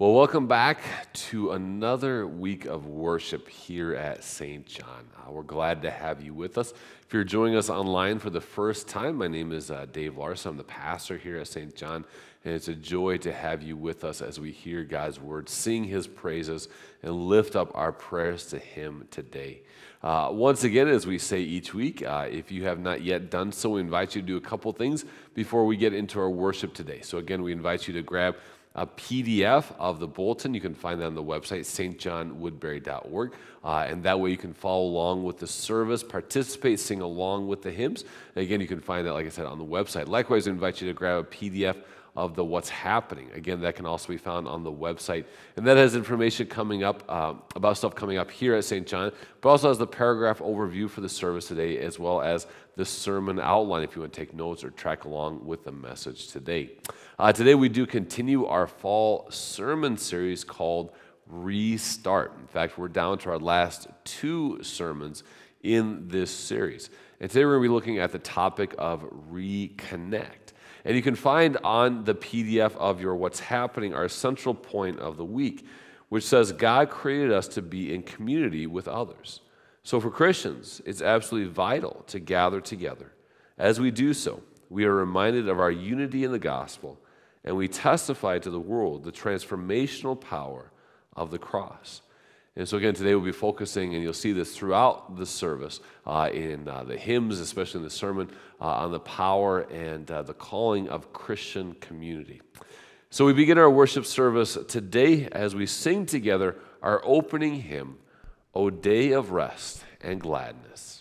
Well, welcome back to another week of worship here at St. John. We're glad to have you with us. If you're joining us online for the first time, my name is Dave Larson. I'm the pastor here at St. John, and it's a joy to have you with us as we hear God's word, sing his praises, and lift up our prayers to him today. Once again, as we say each week, if you have not yet done so, we invite you to do a couple things before we get into our worship today. So again, we invite you to grab a PDF of the bulletin. You can find that on the website, stjohnwoodbury.org. And that way you can follow along with the service, participate, sing along with the hymns. And again, you can find that, like I said, on the website. Likewise, I invite you to grab a PDF of the What's Happening. Again, that can also be found on the website. And that has information coming up about stuff coming up here at St. John, but also has the paragraph overview for the service today, as well as the sermon outline if you want to take notes or track along with the message today. Today we do continue our fall sermon series called Restart. In fact, we're down to our last two sermons in this series. And today we're going to be looking at the topic of reconnect. And you can find on the PDF of your What's Happening our central point of the week, which says God created us to be in community with others. So for Christians, it's absolutely vital to gather together. As we do so, we are reminded of our unity in the gospel, and we testify to the world the transformational power of the cross. And so again, today we'll be focusing, and you'll see this throughout the service, in the hymns, especially in the sermon, on the power and the calling of Christian community. So we begin our worship service today as we sing together our opening hymn, O Day of Rest and Gladness.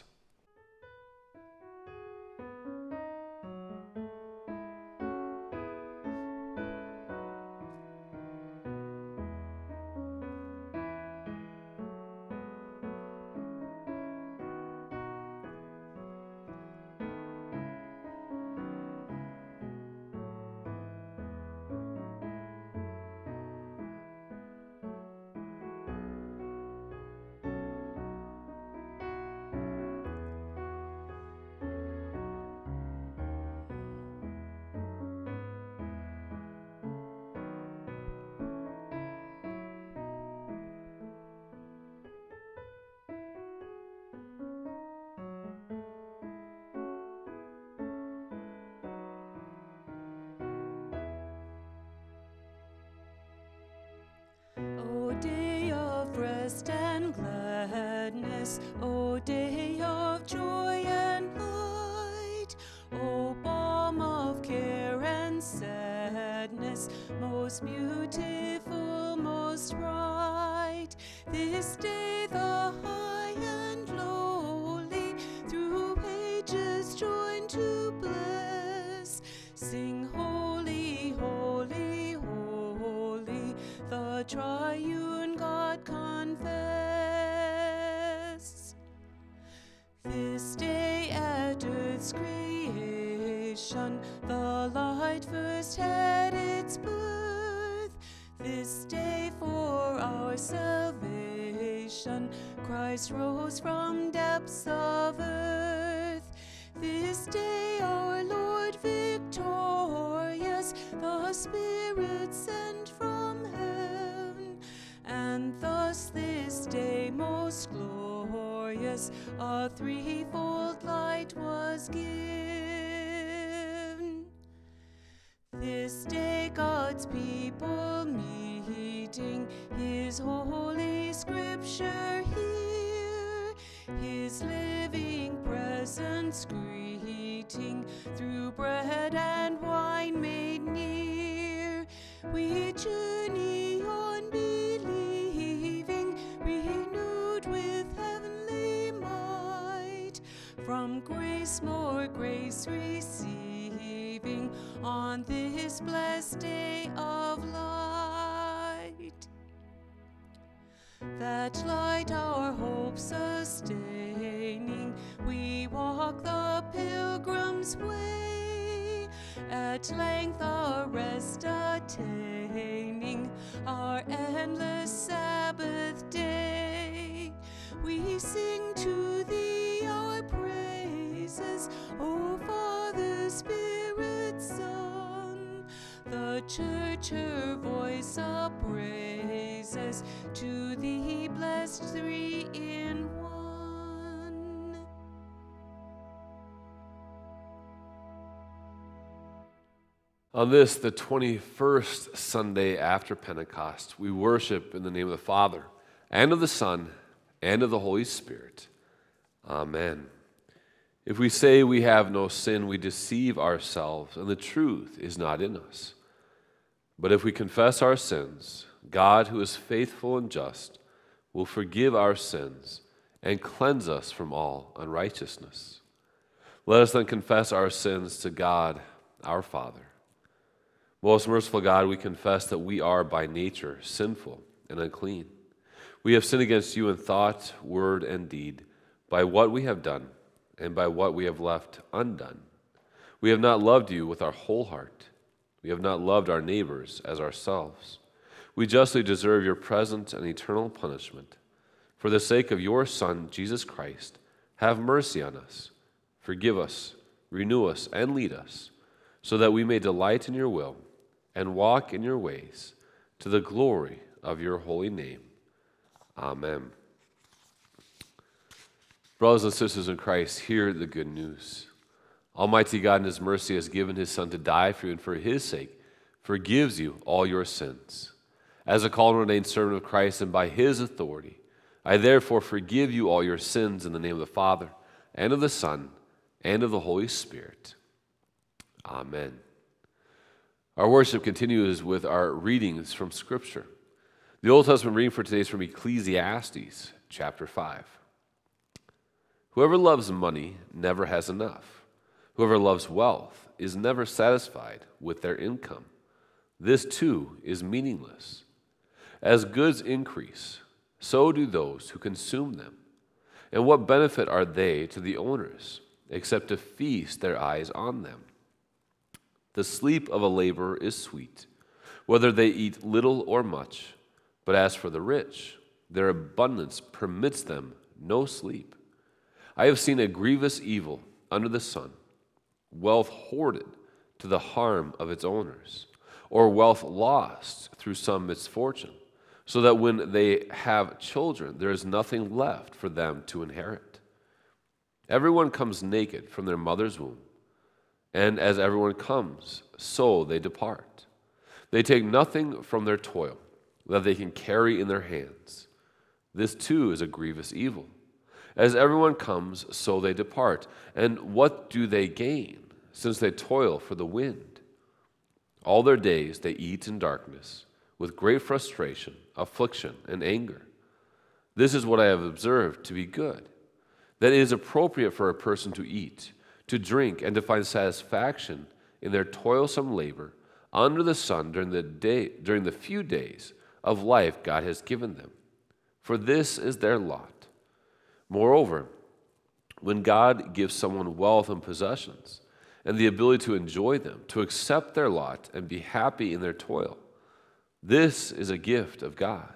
Christ rose from depths of earth. This day our Lord victorious, the Spirit sent from heaven, and thus this day most glorious, a threefold light was given. This day God's people meeting, his holy scripture here, his living presence greeting, through bread and wine made near, we journey on believing, renewed with heavenly might, from grace more grace receiving, on this blessed day of light. That light our hope sustaining, we walk the pilgrim's way, at length our rest attaining, our endless Sabbath day. We sing to thee our praises, O Father, Spirit, Son, the church her voice upraises to thee, blessed three in one. On this, the 21st Sunday after Pentecost, we worship in the name of the Father, and of the Son, and of the Holy Spirit. Amen. If we say we have no sin, we deceive ourselves, and the truth is not in us. But if we confess our sins, God, who is faithful and just, will forgive our sins and cleanse us from all unrighteousness. Let us then confess our sins to God, our Father. Most merciful God, we confess that we are by nature sinful and unclean. We have sinned against you in thought, word, and deed, by what we have done and by what we have left undone. We have not loved you with our whole heart. We have not loved our neighbors as ourselves. We justly deserve your present and eternal punishment. For the sake of your Son, Jesus Christ, have mercy on us, forgive us, renew us, and lead us, so that we may delight in your will and walk in your ways, to the glory of your holy name. Amen. Brothers and sisters in Christ, hear the good news. Almighty God in his mercy has given his Son to die for you, and for his sake forgives you all your sins. As a called and ordained servant of Christ and by his authority, I therefore forgive you all your sins in the name of the Father, and of the Son, and of the Holy Spirit. Amen. Our worship continues with our readings from Scripture. The Old Testament reading for today is from Ecclesiastes chapter 5. Whoever loves money never has enough. Whoever loves wealth is never satisfied with their income. This too is meaningless. As goods increase, so do those who consume them. And what benefit are they to the owners, except to feast their eyes on them? The sleep of a laborer is sweet, whether they eat little or much. But as for the rich, their abundance permits them no sleep. I have seen a grievous evil under the sun, wealth hoarded to the harm of its owners, or wealth lost through some misfortune, so that when they have children, there is nothing left for them to inherit. Everyone comes naked from their mother's womb, and as everyone comes, so they depart. They take nothing from their toil that they can carry in their hands. This too is a grievous evil. As everyone comes, so they depart. And what do they gain, since they toil for the wind? All their days they eat in darkness, with great frustration, affliction, and anger. This is what I have observed to be good, that it is appropriate for a person to eat, to drink, and to find satisfaction in their toilsome labor under the sun during the few days of life God has given them. For this is their lot. Moreover, when God gives someone wealth and possessions, and the ability to enjoy them, to accept their lot, and be happy in their toil, this is a gift of God.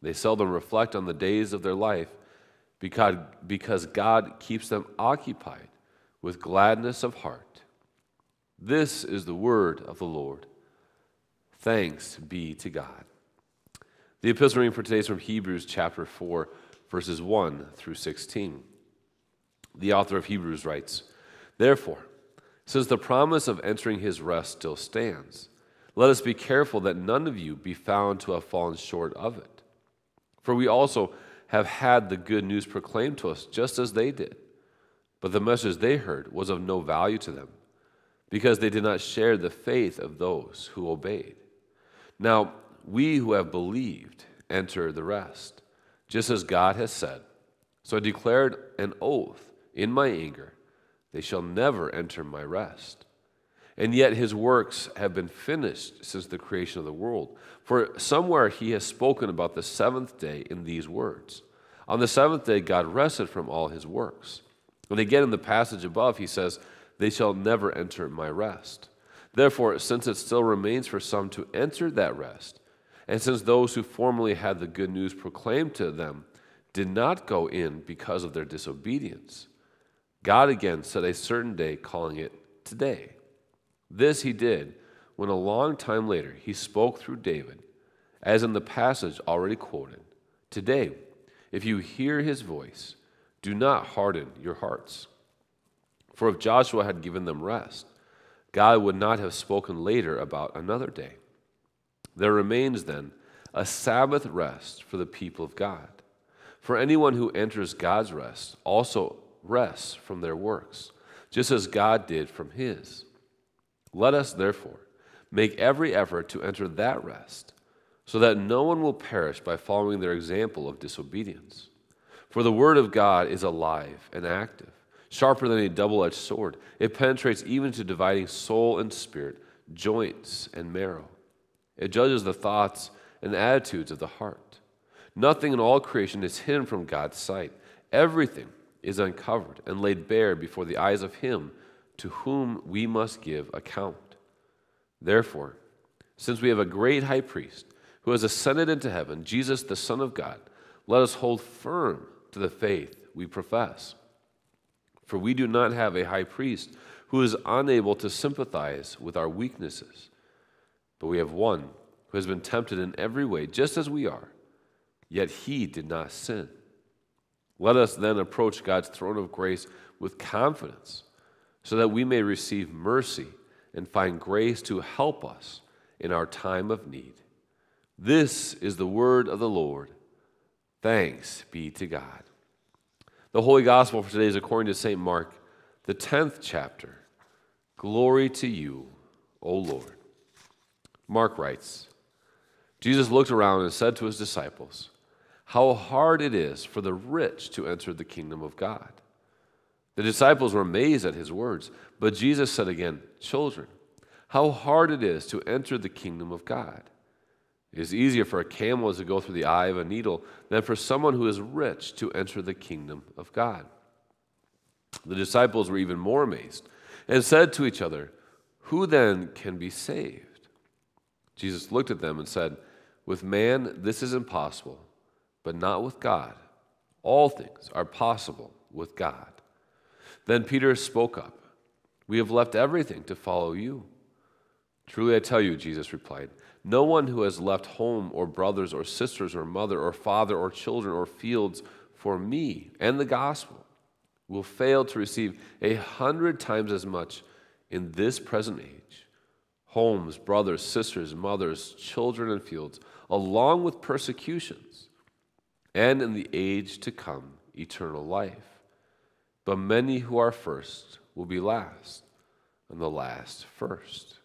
They seldom reflect on the days of their life because God keeps them occupied with gladness of heart. This is the word of the Lord. Thanks be to God. The epistle reading for today is from Hebrews chapter 4. Verses 1 through 16. The author of Hebrews writes, "Therefore, since the promise of entering his rest still stands, let us be careful that none of you be found to have fallen short of it. For we also have had the good news proclaimed to us just as they did, but the message they heard was of no value to them, because they did not share the faith of those who obeyed. Now, we who have believed enter the rest, just as God has said. So I declared an oath in my anger, they shall never enter my rest. And yet his works have been finished since the creation of the world. For somewhere he has spoken about the seventh day in these words. On the seventh day God rested from all his works. And again in the passage above he says, they shall never enter my rest. Therefore, since it still remains for some to enter that rest, and since those who formerly had the good news proclaimed to them did not go in because of their disobedience, God again set a certain day, calling it today. This he did when a long time later he spoke through David, as in the passage already quoted, "Today, if you hear his voice, do not harden your hearts." For if Joshua had given them rest, God would not have spoken later about another day. There remains then a Sabbath rest for the people of God. For anyone who enters God's rest also rests from their works, just as God did from his. Let us, therefore, make every effort to enter that rest, so that no one will perish by following their example of disobedience. For the word of God is alive and active, sharper than a double-edged sword. It penetrates even to dividing soul and spirit, joints and marrow. It judges the thoughts and attitudes of the heart. Nothing in all creation is hidden from God's sight. Everything is uncovered and laid bare before the eyes of him to whom we must give account. Therefore, since we have a great high priest who has ascended into heaven, Jesus, the Son of God, let us hold firm to the faith we profess. For we do not have a high priest who is unable to sympathize with our weaknesses, but we have one who has been tempted in every way, just as we are, yet he did not sin. Let us then approach God's throne of grace with confidence, so that we may receive mercy and find grace to help us in our time of need. This is the word of the Lord. Thanks be to God. The Holy Gospel for today is according to St. Mark, the 10th chapter. Glory to you, O Lord. Mark writes, Jesus looked around and said to his disciples, "How hard it is for the rich to enter the kingdom of God." The disciples were amazed at his words, but Jesus said again, "Children, how hard it is to enter the kingdom of God. It is easier for a camel to go through the eye of a needle than for someone who is rich to enter the kingdom of God." The disciples were even more amazed and said to each other, "Who then can be saved?" Jesus looked at them and said, "With man this is impossible, but not with God. All things are possible with God." Then Peter spoke up, "We have left everything to follow you." "Truly I tell you," Jesus replied, "no one who has left home or brothers or sisters or mother or father or children or fields for me and the gospel will fail to receive 100 times as much in this present age, homes, brothers, sisters, mothers, children, and fields, along with persecutions, and in the age to come, eternal life. But many who are first will be last, and the last first."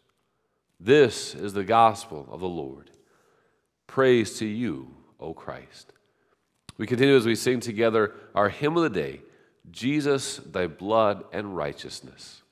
This is the gospel of the Lord. Praise to you, O Christ. We continue as we sing together our hymn of the day, "Jesus, Thy Blood and Righteousness."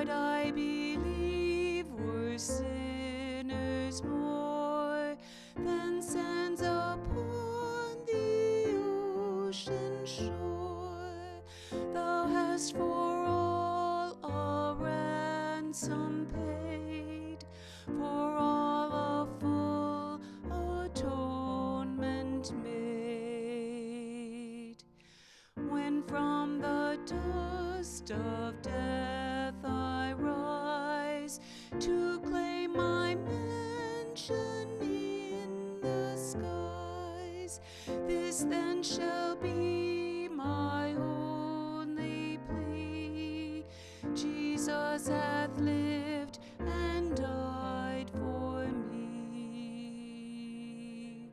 I believe, Christ for all a ransom paid, for all a full atonement made. When from the dust of death I rise to claim my mansion in the skies, this then shall be my only plea: Jesus hath lived and died for me.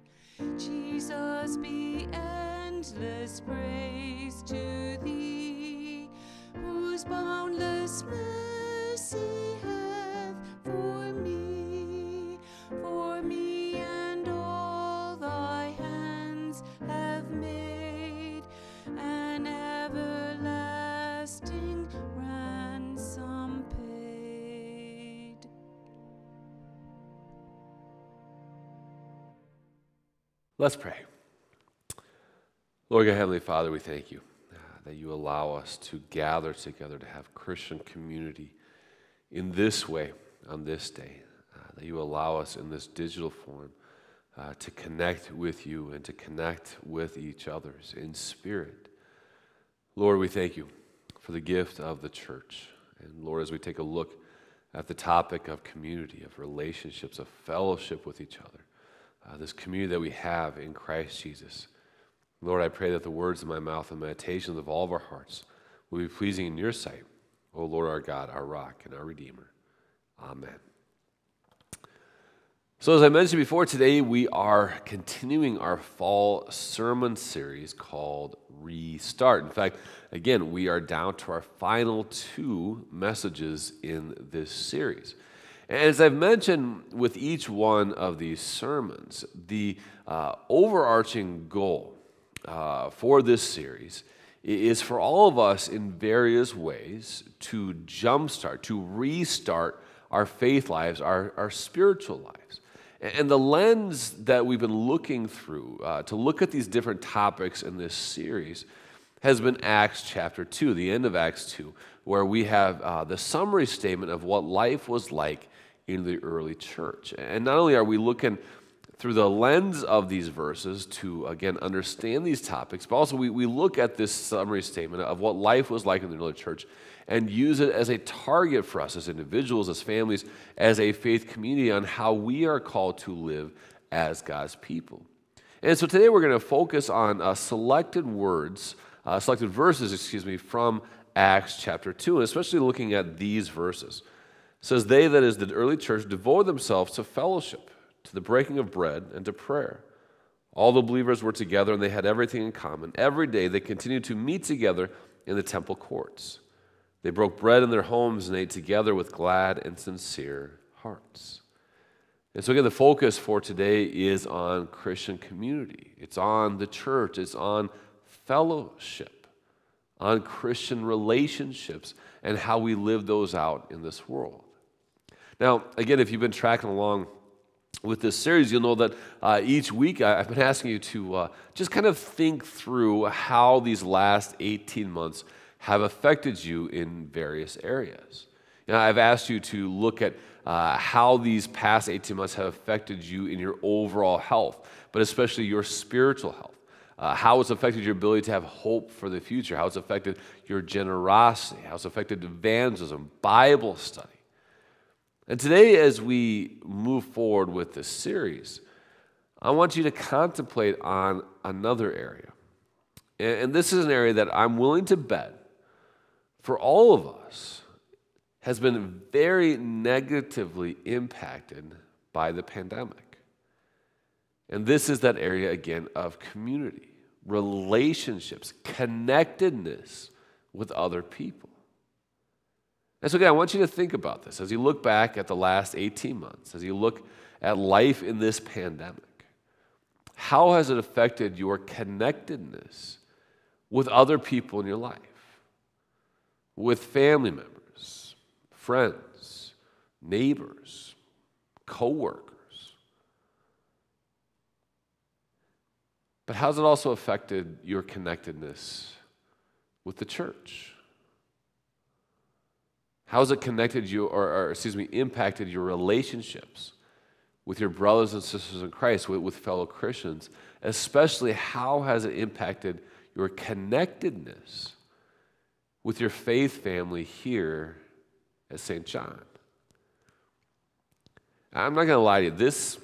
Jesus be endless praise to thee, whose boundless mercy hath for me and all thy hands have made, an everlasting ransom paid. Let's pray. Lord God, Heavenly Father, we thank you that you allow us to gather together, to have Christian community in this way, on this day, that you allow us in this digital form to connect with you and to connect with each other in spirit. Lord, we thank you for the gift of the church. And Lord, as we take a look at the topic of community, of relationships, of fellowship with each other, this community that we have in Christ Jesus, Lord, I pray that the words of my mouth and meditations of all of our hearts will be pleasing in your sight, O Lord our God, our rock and our Redeemer. Amen. So as I mentioned before, today we are continuing our fall sermon series called Restart. In fact, again, we are down to our final two messages in this series. And as I've mentioned with each one of these sermons, the overarching goal for this series is for all of us in various ways to jumpstart, to restart our faith lives, our spiritual lives. And the lens that we've been looking through to look at these different topics in this series has been Acts chapter 2, the end of Acts 2, where we have the summary statement of what life was like in the early church. And not only are we looking through the lens of these verses to, again, understand these topics, but also we look at this summary statement of what life was like in the early church and use it as a target for us as individuals, as families, as a faith community on how we are called to live as God's people. And so today we're going to focus on selected verses, from Acts chapter 2, and especially looking at these verses. It says, "They," that is the early church, "devoted themselves to fellowship, to the breaking of bread, and to prayer. All the believers were together, and they had everything in common. Every day they continued to meet together in the temple courts. They broke bread in their homes and ate together with glad and sincere hearts." And so again, the focus for today is on Christian community. It's on the church. It's on fellowship, on Christian relationships, and how we live those out in this world. Now, again, if you've been tracking along with this series, you'll know that each week I've been asking you to just kind of think through how these last 18 months have affected you in various areas. Now, I've asked you to look at how these past 18 months have affected you in your overall health, but especially your spiritual health, how it's affected your ability to have hope for the future, how it's affected your generosity, how it's affected evangelism, Bible study. And today, as we move forward with this series, I want you to contemplate on another area. And this is an area that I'm willing to bet for all of us has been very negatively impacted by the pandemic. And this is that area, again, of community, relationships, connectedness with other people. And so again, I want you to think about this as you look back at the last 18 months, as you look at life in this pandemic. How has it affected your connectedness with other people in your life, with family members, friends, neighbors, coworkers? But how's it also affected your connectedness with the church, How's it connected you, or impacted your relationships with your brothers and sisters in Christ, with fellow Christians? Especially, how has it impacted your connectedness with your faith family here at St. John? I'm not going to lie to you, this,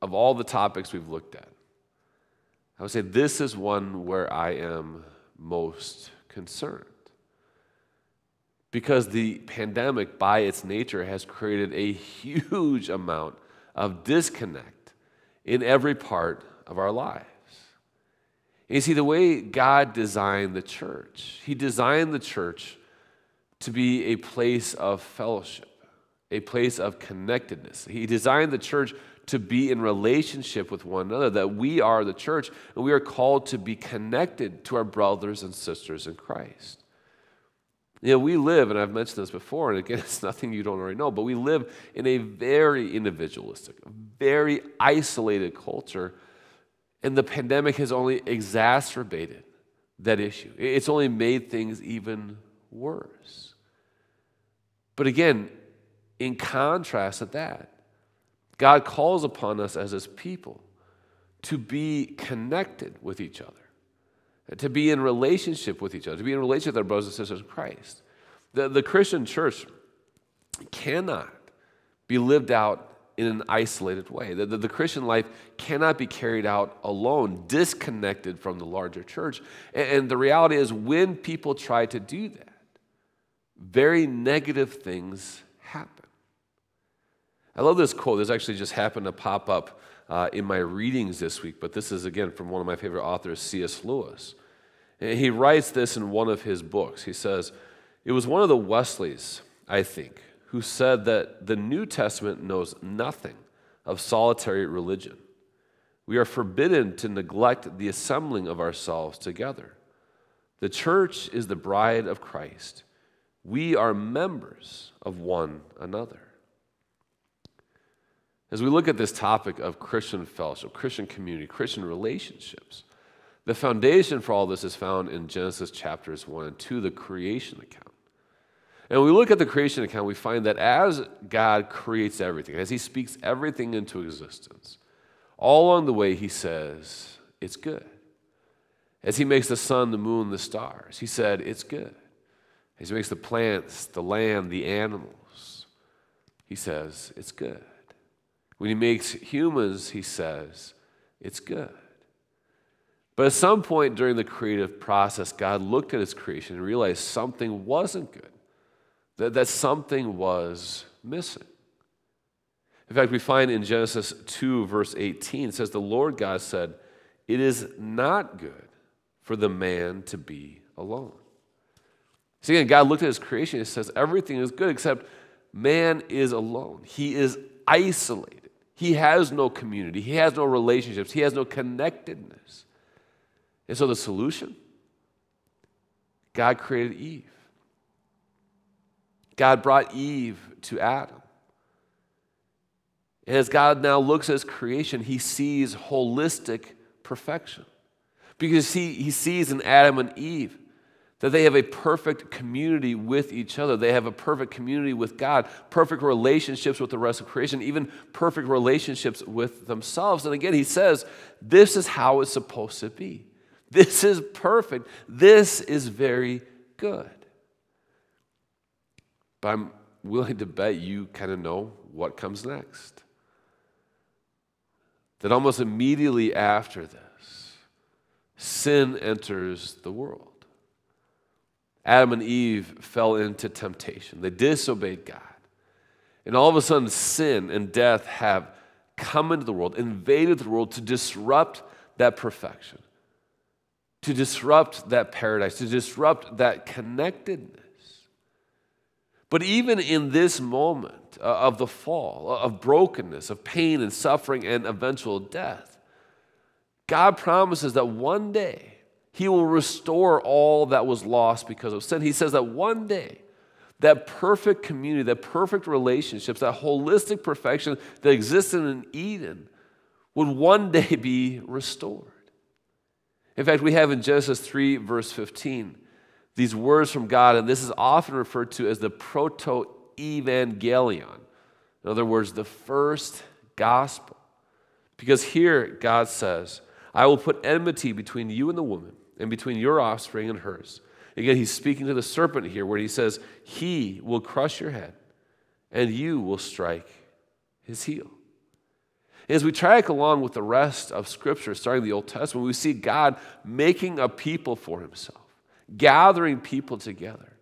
of all the topics we've looked at, I would say this is one where I am most concerned. Because the pandemic, by its nature, has created a huge amount of disconnect in every part of our lives. And you see, the way God designed the church, He designed the church to be a place of fellowship, a place of connectedness. He designed the church to be in relationship with one another, that we are the church, and we are called to be connected to our brothers and sisters in Christ. You know, we live, and I've mentioned this before, and again, it's nothing you don't already know, but we live in a very individualistic, very isolated culture, and the pandemic has only exacerbated that issue. It's only made things even worse. But again, in contrast to that, God calls upon us as His people to be connected with each other, to be in relationship with each other, to be in relationship with our brothers and sisters in Christ. The Christian church cannot be lived out in an isolated way. The Christian life cannot be carried out alone, disconnected from the larger church. And the reality is, when people try to do that, very negative things happen. I love this quote. This actually just happened to pop up in my readings this week, but this is, again, from one of my favorite authors, C.S. Lewis. And he writes this in one of his books. He says, "It was one of the Wesleys, I think, who said that the New Testament knows nothing of solitary religion. We are forbidden to neglect the assembling of ourselves together. The church is the bride of Christ. We are members of one another." As we look at this topic of Christian fellowship, Christian community, Christian relationships, the foundation for all this is found in Genesis chapters 1 and 2, the creation account. And when we look at the creation account, we find that as God creates everything, as He speaks everything into existence, all along the way He says, it's good. As He makes the sun, the moon, the stars, He said, it's good. As He makes the plants, the land, the animals, He says, it's good. When He makes humans, He says, it's good. But at some point during the creative process, God looked at His creation and realized something wasn't good, that something was missing. In fact, we find in Genesis 2, verse 18, it says, "The Lord God said, it is not good for the man to be alone." See, again, God looked at His creation and says, everything is good except man is alone. He is isolated. He has no community. He has no relationships. He has no connectedness. And so the solution? God created Eve. God brought Eve to Adam. And as God now looks at His creation, He sees holistic perfection. Because he sees in Adam and Eve that they have a perfect community with each other. They have a perfect community with God, perfect relationships with the rest of creation, even perfect relationships with themselves. And again, He says, this is how it's supposed to be. This is perfect. This is very good. But I'm willing to bet you kind of know what comes next. That almost immediately after this, sin enters the world. Adam and Eve fell into temptation. They disobeyed God. And all of a sudden, sin and death have come into the world, invaded the world to disrupt that perfection, to disrupt that paradise, to disrupt that connectedness. But even in this moment of the fall, of brokenness, of pain and suffering and eventual death, God promises that one day, He will restore all that was lost because of sin. He says that one day, that perfect community, that perfect relationships, that holistic perfection that existed in Eden would one day be restored. In fact, we have in Genesis 3, verse 15, these words from God, and this is often referred to as the proto-evangelion. In other words, the first gospel. Because here God says, I will put enmity between you and the woman, and between your offspring and hers. Again, he's speaking to the serpent here, where he says, he will crush your head, and you will strike his heel. As we track along with the rest of Scripture, starting the Old Testament, we see God making a people for himself, gathering people together,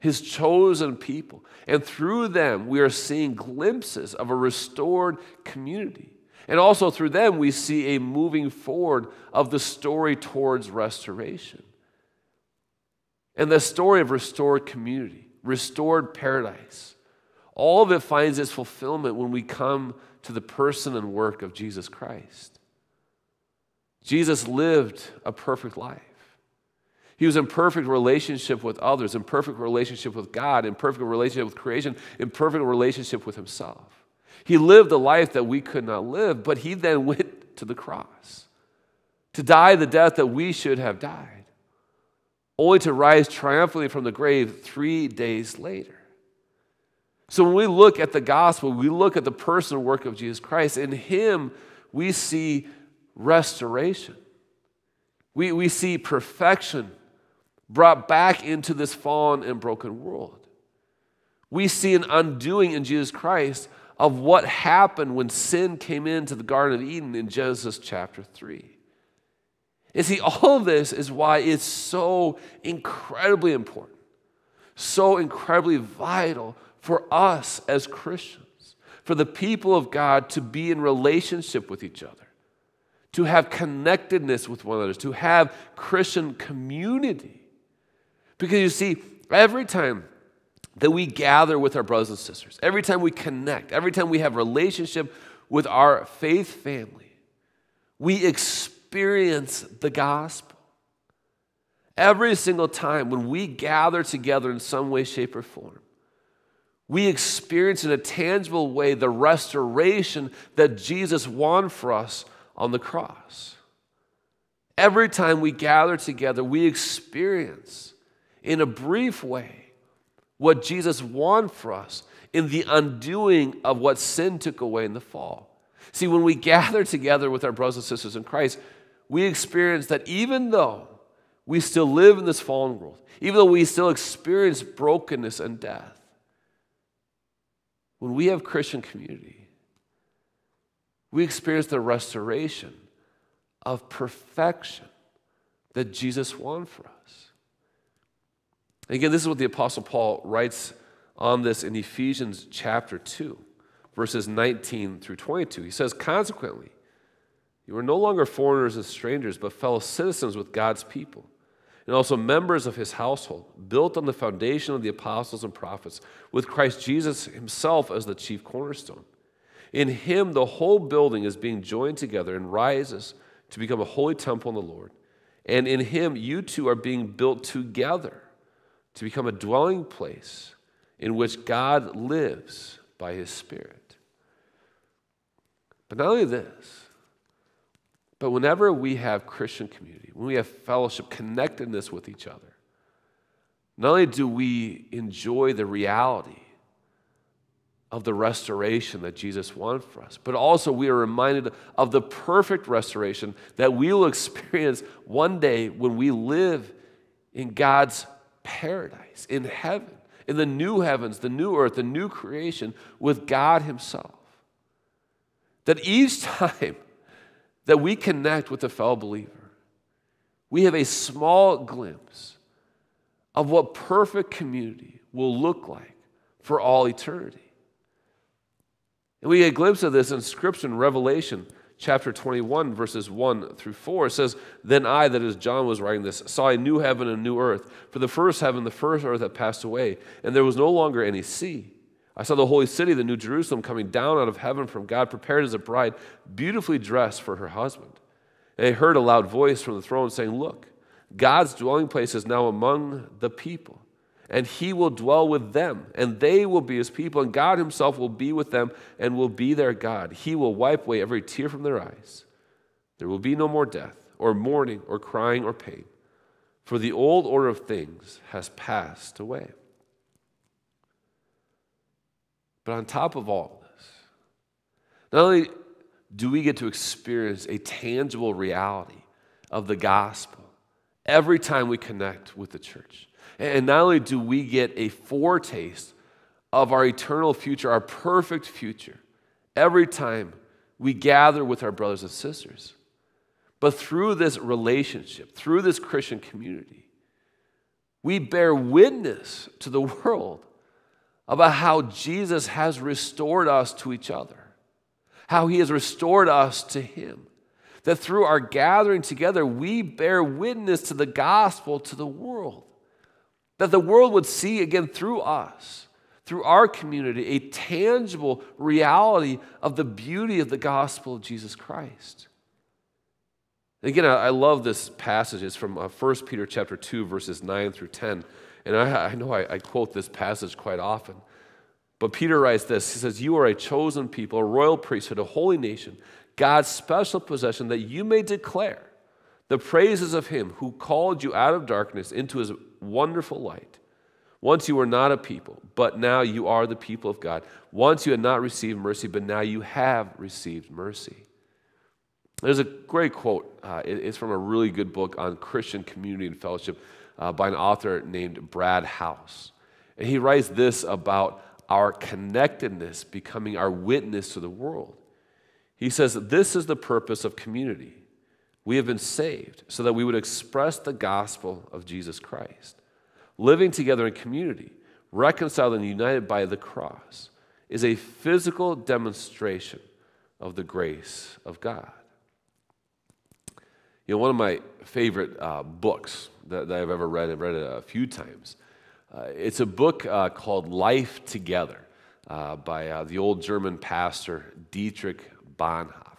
his chosen people. And through them, we are seeing glimpses of a restored community. And also through them, we see a moving forward of the story towards restoration. And the story of restored community, restored paradise, all of it finds its fulfillment when we come to the person and work of Jesus Christ. Jesus lived a perfect life. He was in perfect relationship with others, in perfect relationship with God, in perfect relationship with creation, in perfect relationship with himself. He lived a life that we could not live, but he then went to the cross to die the death that we should have died, only to rise triumphantly from the grave 3 days later. So when we look at the gospel, we look at the personal work of Jesus Christ. In him, we see restoration. We see perfection brought back into this fallen and broken world. We see an undoing in Jesus Christ of what happened when sin came into the Garden of Eden in Genesis chapter 3. And see, all of this is why it's so incredibly important, so incredibly vital for us as Christians, for the people of God to be in relationship with each other, to have connectedness with one another, to have Christian community. Because you see, every time that we gather with our brothers and sisters, every time we connect, every time we have relationship with our faith family, we experience the gospel. Every single time when we gather together in some way, shape, or form, we experience in a tangible way the restoration that Jesus won for us on the cross. Every time we gather together, we experience in a brief way what Jesus won for us in the undoing of what sin took away in the fall. See, when we gather together with our brothers and sisters in Christ, we experience that even though we still live in this fallen world, even though we still experience brokenness and death, when we have Christian community, we experience the restoration of perfection that Jesus won for us. And again, this is what the Apostle Paul writes on this in Ephesians chapter 2, verses 19 through 22. He says, consequently, you are no longer foreigners and strangers, but fellow citizens with God's people, and also members of his household, built on the foundation of the apostles and prophets, with Christ Jesus himself as the chief cornerstone. In him, the whole building is being joined together and rises to become a holy temple in the Lord. And in him, you two are being built together to become a dwelling place in which God lives by his Spirit. But not only this, but whenever we have Christian community, when we have fellowship, connectedness with each other, not only do we enjoy the reality of the restoration that Jesus won for us, but also we are reminded of the perfect restoration that we will experience one day when we live in God's paradise, in heaven, in the new heavens, the new earth, the new creation with God himself. That each time that we connect with a fellow believer, we have a small glimpse of what perfect community will look like for all eternity. And we get a glimpse of this in Scripture in Revelation chapter 21, verses 1 through 4. It says, then I, that is John was writing this, saw a new heaven and a new earth. For the first heaven, the first earth had passed away, and there was no longer any sea. I saw the holy city, the new Jerusalem, coming down out of heaven from God, prepared as a bride, beautifully dressed for her husband. And I heard a loud voice from the throne saying, look, God's dwelling place is now among the people, and he will dwell with them, and they will be his people, and God himself will be with them and will be their God. He will wipe away every tear from their eyes. There will be no more death, or mourning, or crying, or pain, for the old order of things has passed away. But on top of all this, not only do we get to experience a tangible reality of the gospel every time we connect with the church, and not only do we get a foretaste of our eternal future, our perfect future, every time we gather with our brothers and sisters, but through this relationship, through this Christian community, we bear witness to the world about how Jesus has restored us to each other, how he has restored us to him, that through our gathering together, we bear witness to the gospel to the world, that the world would see again through us, through our community, a tangible reality of the beauty of the gospel of Jesus Christ. Again, I love this passage. It's from 1 Peter chapter 2, verses 9 through 10. And I know I quote this passage quite often. But Peter writes this. He says, "You are a chosen people, a royal priesthood, a holy nation, God's special possession, that you may declare the praises of him who called you out of darkness into his wonderful light. Once you were not a people, but now you are the people of God. Once you had not received mercy, but now you have received mercy." There's a great quote. It's from a really good book on Christian community and fellowship by an author named Brad House. And he writes this about our connectedness becoming our witness to the world. He says, "This is the purpose of community. We have been saved so that we would express the gospel of Jesus Christ. Living together in community, reconciled and united by the cross, is a physical demonstration of the grace of God." You know, one of my favorite books that I've ever read, I've read it a few times, it's a book called Life Together by the old German pastor Dietrich Bonhoeffer.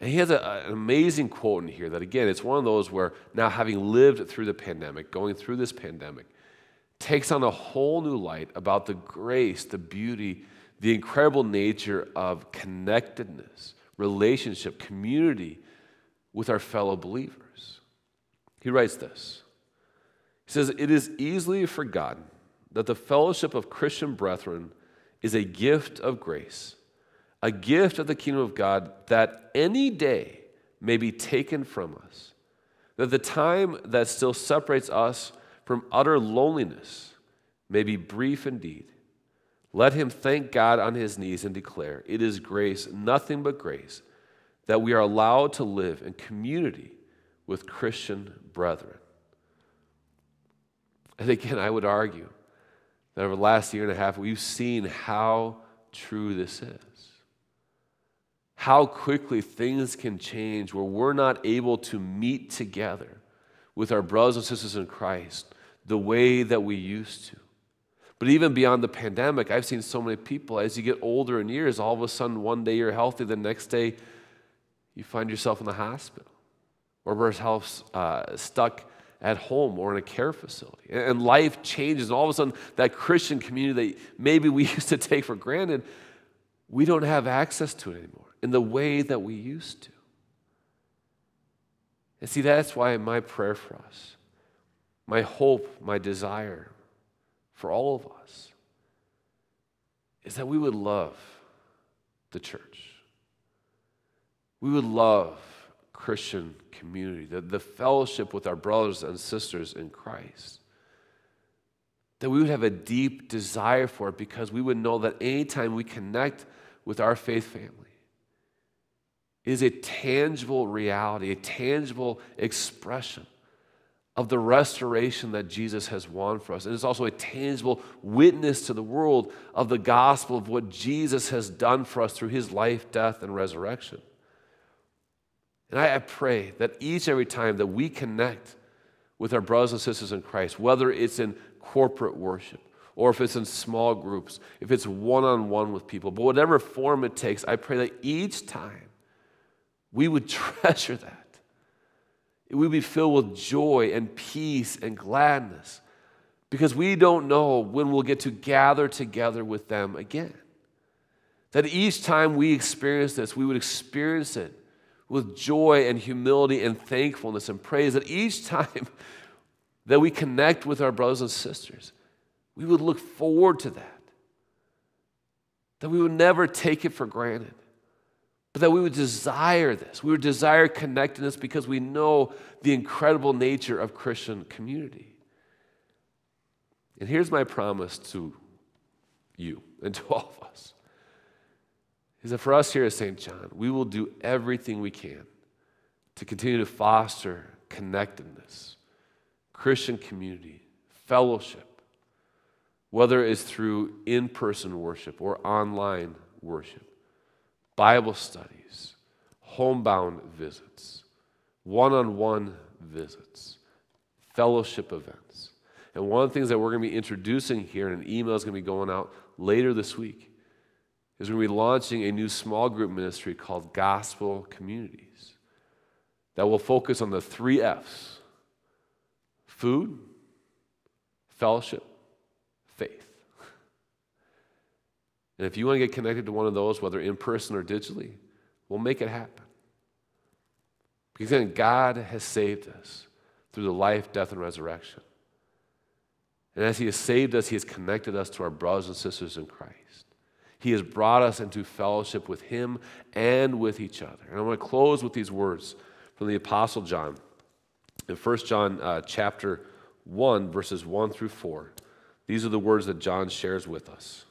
And he has an amazing quote in here that, again, it's one of those where now, having lived through the pandemic, going through this pandemic, takes on a whole new light about the grace, the beauty, the incredible nature of connectedness, relationship, community, with our fellow believers. He writes this. He says, "It is easily forgotten that the fellowship of Christian brethren is a gift of grace, a gift of the kingdom of God that any day may be taken from us, that the time that still separates us from utter loneliness may be brief indeed. Let him thank God on his knees and declare, 'It is grace, nothing but grace, that we are allowed to live in community with Christian brethren.'" And again, I would argue that over the last year and a half, we've seen how true this is. How quickly things can change where we're not able to meet together with our brothers and sisters in Christ the way that we used to. But even beyond the pandemic, I've seen so many people, as you get older in years, all of a sudden one day you're healthy, the next day you find yourself in the hospital, or perhaps stuck at home or in a care facility. And life changes, and all of a sudden that Christian community that maybe we used to take for granted, we don't have access to it anymore in the way that we used to. And see, that's why my prayer for us, my hope, my desire for all of us, is that we would love the church. We would love Christian community, the fellowship with our brothers and sisters in Christ, that we would have a deep desire for it, because we would know that anytime we connect with our faith family, it is a tangible reality, a tangible expression of the restoration that Jesus has won for us. And it's also a tangible witness to the world of the gospel of what Jesus has done for us through his life, death, and resurrection. And I pray that each and every time that we connect with our brothers and sisters in Christ, whether it's in corporate worship or if it's in small groups, if it's one-on-one with people, but whatever form it takes, I pray that each time we would treasure that. We would be filled with joy and peace and gladness, because we don't know when we'll get to gather together with them again. That each time we experience this, we would experience it with joy and humility and thankfulness and praise that each time that we connect with our brothers and sisters, we would look forward to that. That we would never take it for granted, but that we would desire this. We would desire connectedness because we know the incredible nature of Christian community. And here's my promise to you and to all of us, is that for us here at St. John, we will do everything we can to continue to foster connectedness, Christian community, fellowship, whether it's through in-person worship or online worship, Bible studies, homebound visits, one-on-one visits, fellowship events. And one of the things that we're going to be introducing here, and an email is going to be going out later this week, is we're going to be launching a new small group ministry called Gospel Communities that will focus on the 3 F's: food, fellowship, faith. And if you want to get connected to one of those, whether in person or digitally, we'll make it happen. Because then God has saved us through the life, death, and resurrection. And as he has saved us, he has connected us to our brothers and sisters in Christ. He has brought us into fellowship with him and with each other. And I want to close with these words from the Apostle John. In 1 John chapter 1, verses 1 through 4, these are the words that John shares with us.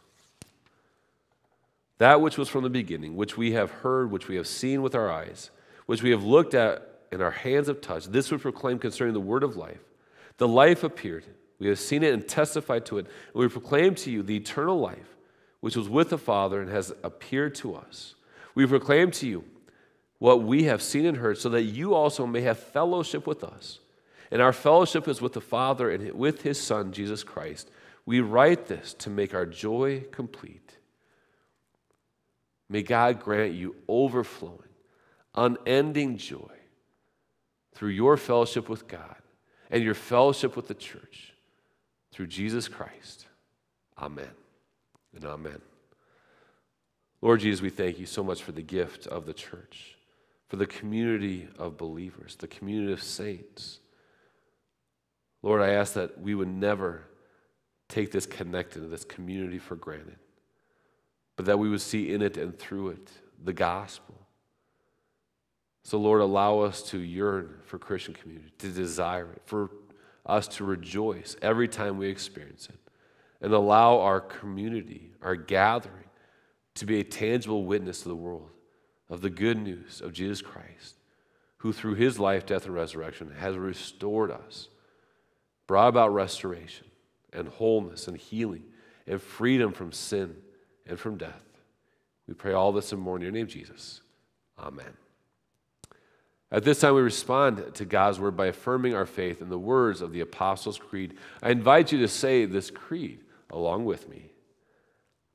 That which was from the beginning, which we have heard, which we have seen with our eyes, which we have looked at and our hands have touched, this we proclaim concerning the word of life. The life appeared. We have seen it and testified to it, and we proclaim to you the eternal life, which was with the Father and has appeared to us. We proclaim to you what we have seen and heard, so that you also may have fellowship with us. And our fellowship is with the Father and with his Son, Jesus Christ. We write this to make our joy complete. May God grant you overflowing, unending joy through your fellowship with God and your fellowship with the church. Through Jesus Christ, amen and amen. Lord Jesus, we thank you so much for the gift of the church, for the community of believers, the community of saints. Lord, I ask that we would never take this connected, this community for granted, but that we would see in it and through it the gospel. So Lord, allow us to yearn for Christian community, to desire it, for us to rejoice every time we experience it, and allow our community, our gathering, to be a tangible witness to the world of the good news of Jesus Christ, who through his life, death, and resurrection has restored us, brought about restoration and wholeness and healing and freedom from sin and from death. We pray all this and more in your name, Jesus. Amen. At this time, we respond to God's word by affirming our faith in the words of the Apostles' Creed. I invite you to say this creed along with me.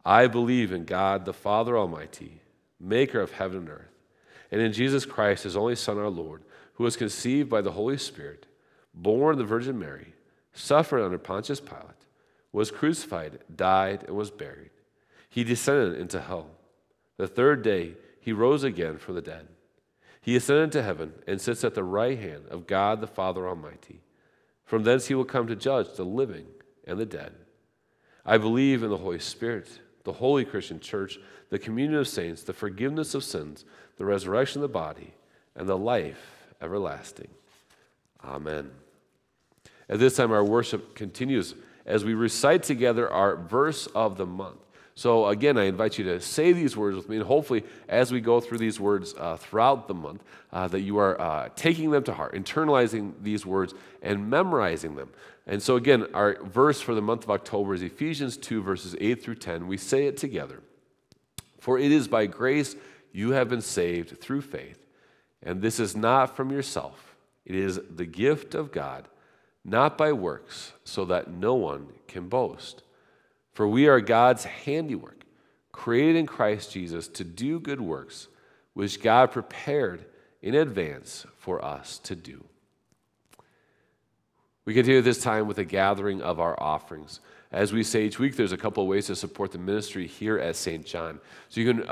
I believe in God, the Father Almighty, maker of heaven and earth, and in Jesus Christ, his only Son, our Lord, who was conceived by the Holy Spirit, born of the Virgin Mary, suffered under Pontius Pilate, was crucified, died, and was buried. He descended into hell. The third day, he rose again from the dead. He ascended to heaven and sits at the right hand of God the Father Almighty. From thence he will come to judge the living and the dead. I believe in the Holy Spirit, the holy Christian church, the communion of saints, the forgiveness of sins, the resurrection of the body, and the life everlasting. Amen. At this time, our worship continues as we recite together our verse of the month. So again, I invite you to say these words with me, and hopefully as we go through these words throughout the month, that you are taking them to heart, internalizing these words, and memorizing them. And so again, our verse for the month of October is Ephesians 2, verses 8 through 10. We say it together. For it is by grace you have been saved through faith, and this is not from yourself. It is the gift of God, not by works, so that no one can boast. For we are God's handiwork, created in Christ Jesus to do good works, which God prepared in advance for us to do. We continue this time with a gathering of our offerings. As we say each week, there's a couple of ways to support the ministry here at St. John. So you can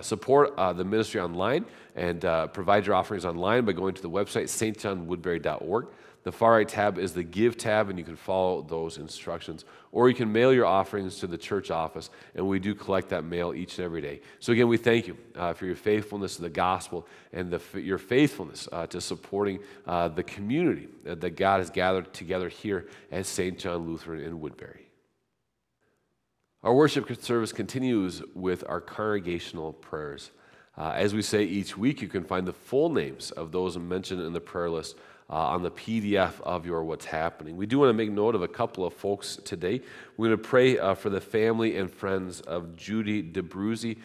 support the ministry online and provide your offerings online by going to the website stjohnwoodbury.org. The far right tab is the Give tab, and you can follow those instructions. Or you can mail your offerings to the church office, and we do collect that mail each and every day. So again, we thank you for your faithfulness to the gospel and your faithfulness to supporting the community that God has gathered together here at St. John Lutheran in Woodbury. Our worship service continues with our congregational prayers. As we say each week, you can find the full names of those mentioned in the prayer list on the PDF of your What's Happening. We do want to make note of a couple of folks today. We're going to pray for the family and friends of Judy DeBruzzi,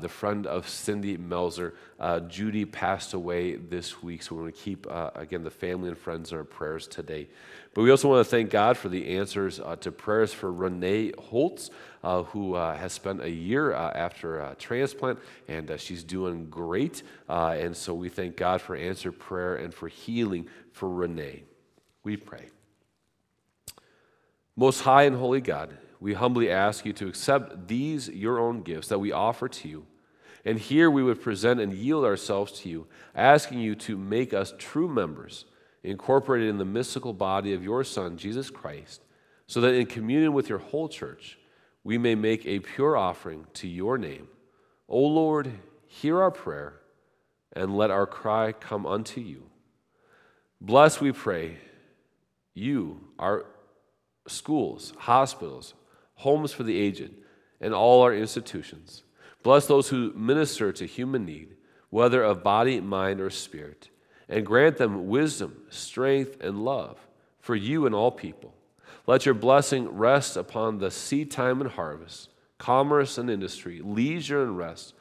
the friend of Cindy Melzer. Judy passed away this week, so we're going to keep, again, the family and friends in our prayers today. But we also want to thank God for the answers to prayers for Renee Holtz, who has spent a year after a transplant, and she's doing great. And so we thank God for answered prayer and for healing for Renee. We pray. Most high and holy God, we humbly ask you to accept these your own gifts that we offer to you. And here we would present and yield ourselves to you, asking you to make us true members, incorporated in the mystical body of your Son, Jesus Christ, so that in communion with your whole church, we may make a pure offering to your name. O Lord, hear our prayer, and let our cry come unto you. Bless, we pray, you, our schools, hospitals, homes for the aged, and all our institutions. Bless those who minister to human need, whether of body, mind, or spirit, and grant them wisdom, strength, and love for you and all people. Let your blessing rest upon the seed time and harvest, commerce and industry, leisure and rest,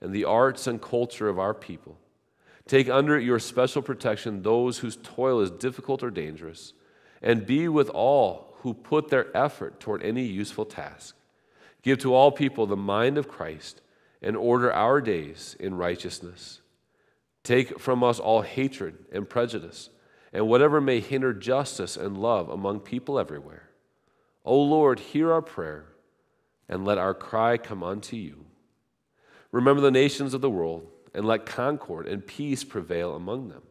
and the arts and culture of our people. Take under your special protection those whose toil is difficult or dangerous, and be with all who put their effort toward any useful task. Give to all people the mind of Christ, and order our days in righteousness. Take from us all hatred and prejudice, and whatever may hinder justice and love among people everywhere. O Lord, hear our prayer, and let our cry come unto you. Remember the nations of the world, and let concord and peace prevail among them.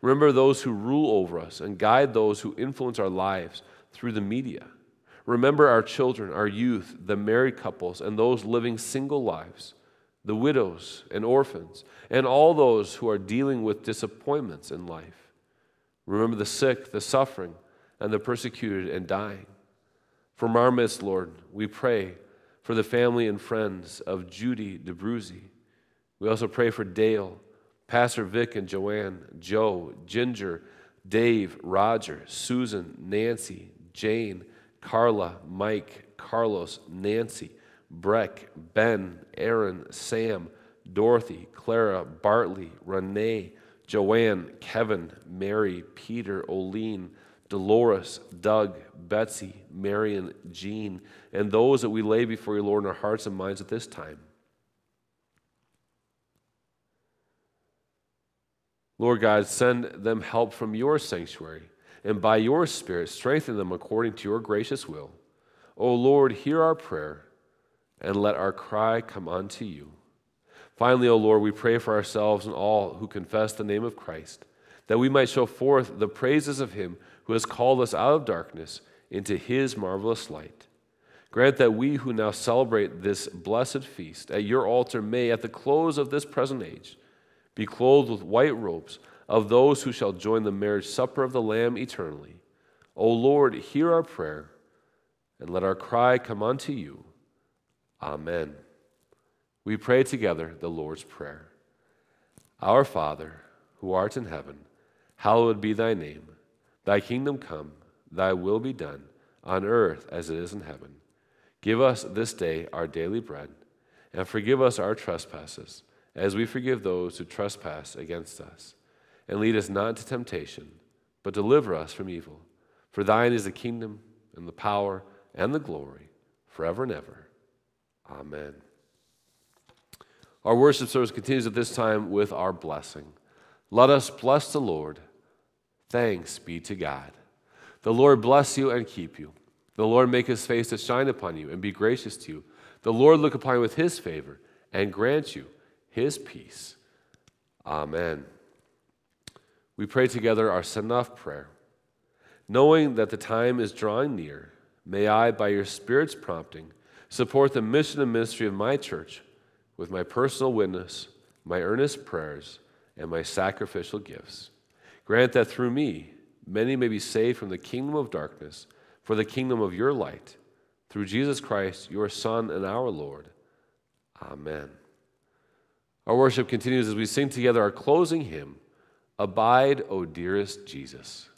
Remember those who rule over us and guide those who influence our lives through the media. Remember our children, our youth, the married couples, and those living single lives, the widows and orphans, and all those who are dealing with disappointments in life. Remember the sick, the suffering, and the persecuted and dying. From our midst, Lord, we pray for the family and friends of Judy DeBruzzi. We also pray for Dale, Pastor Vic and Joanne, Joe, Ginger, Dave, Roger, Susan, Nancy, Jane, Carla, Mike, Carlos, Nancy, Breck, Ben, Aaron, Sam, Dorothy, Clara, Bartley, Renee, Joanne, Kevin, Mary, Peter, Oline, Dolores, Doug, Betsy, Marion, Jean, and those that we lay before you, Lord, in our hearts and minds at this time. Lord God, send them help from your sanctuary, and by your Spirit strengthen them according to your gracious will. O Lord, hear our prayer, and let our cry come unto you. Finally, O Lord, we pray for ourselves and all who confess the name of Christ, that we might show forth the praises of him who has called us out of darkness into his marvelous light. Grant that we who now celebrate this blessed feast at your altar may, at the close of this present age, be clothed with white robes of those who shall join the marriage supper of the Lamb eternally. O Lord, hear our prayer, and let our cry come unto you. Amen. We pray together the Lord's Prayer. Our Father, who art in heaven, hallowed be thy name. Thy kingdom come, thy will be done, on earth as it is in heaven. Give us this day our daily bread, and forgive us our trespasses, as we forgive those who trespass against us. And lead us not into temptation, but deliver us from evil. For thine is the kingdom, and the power, and the glory, forever and ever. Amen. Our worship service continues at this time with our blessing. Let us bless the Lord. Thanks be to God. The Lord bless you and keep you. The Lord make his face to shine upon you and be gracious to you. The Lord look upon you with his favor and grant you his peace. Amen. We pray together our Send-Off prayer. Knowing that the time is drawing near, may I, by your Spirit's prompting, support the mission and ministry of my church with my personal witness, my earnest prayers, and my sacrificial gifts. Grant that through me, many may be saved from the kingdom of darkness for the kingdom of your light, through Jesus Christ, your Son and our Lord. Amen. Our worship continues as we sing together our closing hymn, Abide, O Dearest Jesus.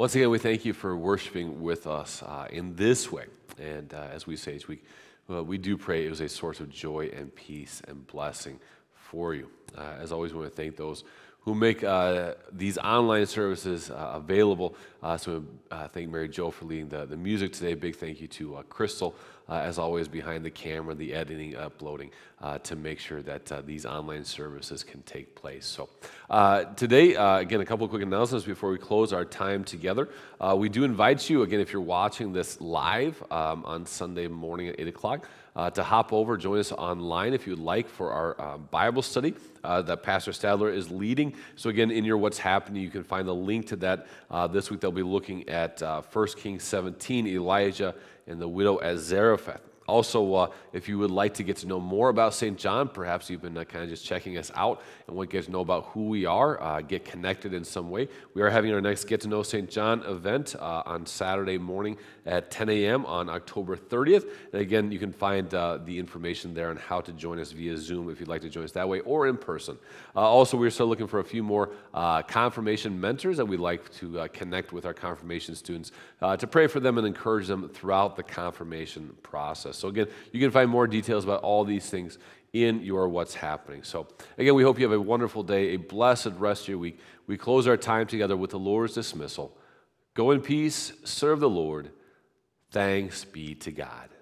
Once again, we thank you for worshiping with us in this way. And as we say each week, we do pray it was a source of joy and peace and blessing for you. As always, we want to thank those who make these online services available. So thank Mary Jo for leading the music today. Big thank you to Crystal, as always, behind the camera, the editing, uploading, to make sure that these online services can take place. So today, again, a couple of quick announcements before we close our time together. We do invite you, again, if you're watching this live on Sunday morning at 8 o'clock, to hop over, join us online if you'd like for our Bible study that Pastor Stadler is leading. So again, in your What's Happening, you can find the link to that. This week they'll be looking at 1 Kings 17, Elijah and the widow at Zarephath. Also, if you would like to get to know more about St. John, perhaps you've been kind of just checking us out and want to get to know about who we are, get connected in some way. We are having our next Get to Know St. John event on Saturday morning at 10 a.m. on October 30th. And again, you can find the information there on how to join us via Zoom if you'd like to join us that way or in person. Also, we're still looking for a few more confirmation mentors that we'd like to connect with our confirmation students to pray for them and encourage them throughout the confirmation process. So again, you can find more details about all these things in your What's Happening. So again, we hope you have a wonderful day, a blessed rest of your week. We close our time together with the Lord's dismissal. Go in peace, serve the Lord. Thanks be to God.